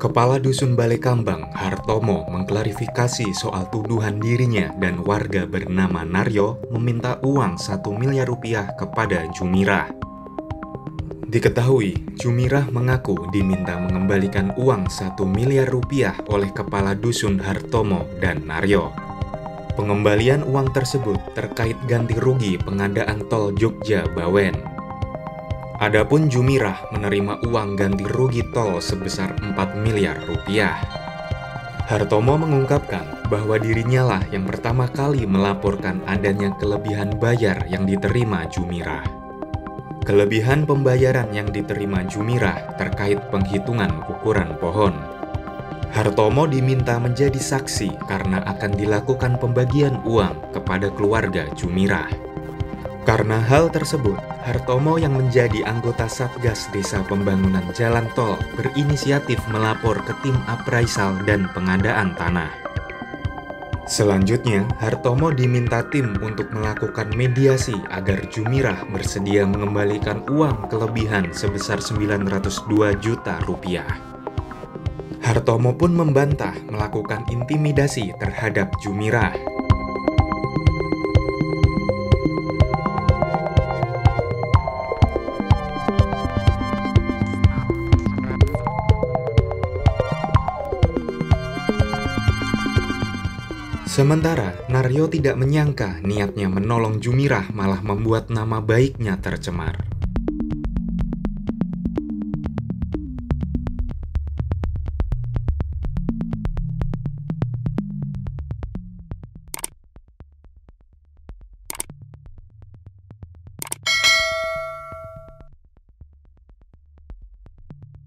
Kepala Dusun Balekambang, Hartomo, mengklarifikasi soal tuduhan dirinya dan warga bernama Naryo meminta uang Rp1 miliar kepada Jumirah. Diketahui, Jumirah mengaku diminta mengembalikan uang Rp1 miliar oleh Kepala Dusun Hartomo dan Naryo. Pengembalian uang tersebut terkait ganti rugi pengadaan tol Jogja-Bawen. Adapun Jumirah menerima uang ganti rugi tol sebesar Rp4 miliar. Hartomo mengungkapkan bahwa dirinya lah yang pertama kali melaporkan adanya kelebihan bayar yang diterima Jumirah. Kelebihan pembayaran yang diterima Jumirah terkait penghitungan ukuran pohon. Hartomo diminta menjadi saksi karena akan dilakukan pembagian uang kepada keluarga Jumirah. Karena hal tersebut, Hartomo yang menjadi anggota Satgas Desa Pembangunan Jalan Tol berinisiatif melapor ke tim apraisal dan pengadaan tanah. Selanjutnya, Hartomo diminta tim untuk melakukan mediasi agar Jumirah bersedia mengembalikan uang kelebihan sebesar Rp902 juta. Hartomo pun membantah melakukan intimidasi terhadap Jumirah. Sementara, Naryo tidak menyangka niatnya menolong Jumirah malah membuat nama baiknya tercemar.